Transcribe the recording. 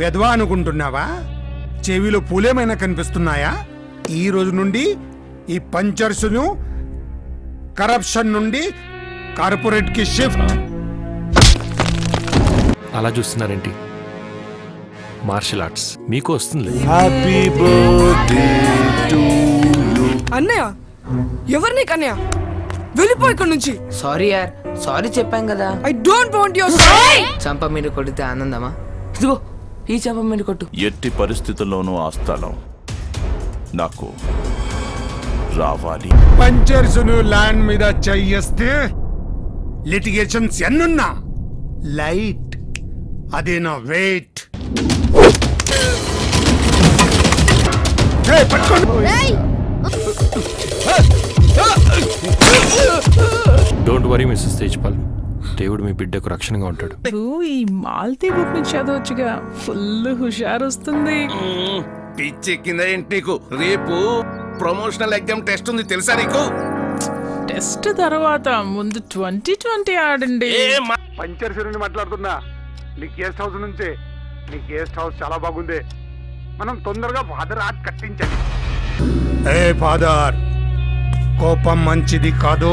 వెధవా అనుకుంటున్నావా? చెవిలో పూలేమైనా కనిపిస్తున్నాయా? ఈ రోజు నుండి ఈ పంచర్స్ను కరప్షన్ నుండి కార్పొరేట్కి షిఫ్ట్. అలా చూస్తున్నారేంటి? మార్షల్ ఆర్ట్స్ మీకు వస్తుంది. అన్నయ్య ఎవరు నీకు? అన్నయ్య వెళ్ళిపోయి ఇక్కడ నుంచి. సారీ యార్, సారీ చెప్పాం కదా. I don't want your sorry. చంప మీద కొడితే ఆనందమా? ఇదిగో ఈ చంప మీద కొట్టు. ఎట్టి పరిస్థితుల్లోనూ ఆ స్థలం నాకు రావాలి. పంచర్స్ ల్యాండ్ మీద చెయ్యేస్తే లిటిగేషన్స్ ఎన్నున్నా లైట్ అదే నా weight. Don't worry missus Tejpal, దేవుడు మీ బిడ్డకు రక్షణగా ఉంటాడు. ఈ మాల్తీ బుక్ నుంచి చదవచ్చుగా, ఫుల్ హుషారు వస్తుంది. పిచ్చి కింద ఏంటి నీకు? రేపు ప్రమోషనల్ ఎగ్జామ్ టెస్ట్ ఉంది తెలుసా నీకు? టెస్ట్ తర్వాత ముందు 2020 ఆడండి. పంచర్స్ నుండి మాట్లాడుతున్నా. నీ గెస్ట్ హౌస్ నుంచే. నీ గెస్ట్ హౌస్ చాలా బాగుంది. మనం తొందరగా ఫాదర్ ఆర్ట్ కట్టించండి. ఏ ఫాదర్, కోపం మంచిది కాదు.